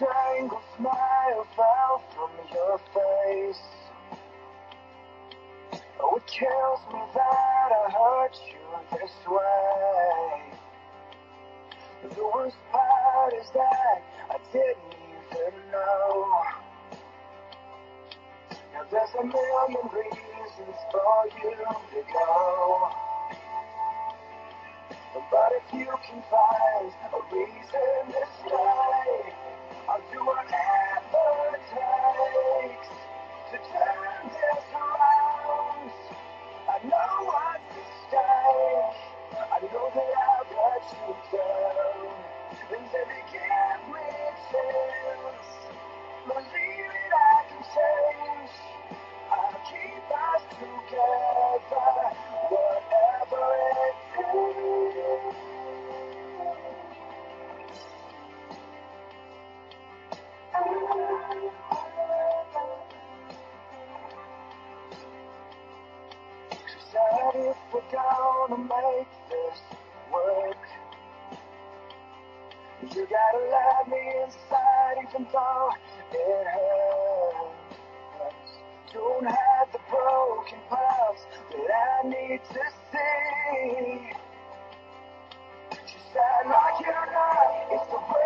kind of smile fell from your face. Oh, it kills me that I hurt you this way. The worst part is that I didn't even know. Now there's a million reasons for you to go, but if you can find a reason to stay, I'll do whatever it takes to turn this around. I know what's at stake. I know that I've let you down. Things that they give me a chance. Believe it, I can change. I'll keep us together, whatever it takes. If we're gonna make this work, you gotta let me inside, even though it hurts. Don't have the broken parts that I need to see. She said, like it or not, it's the work.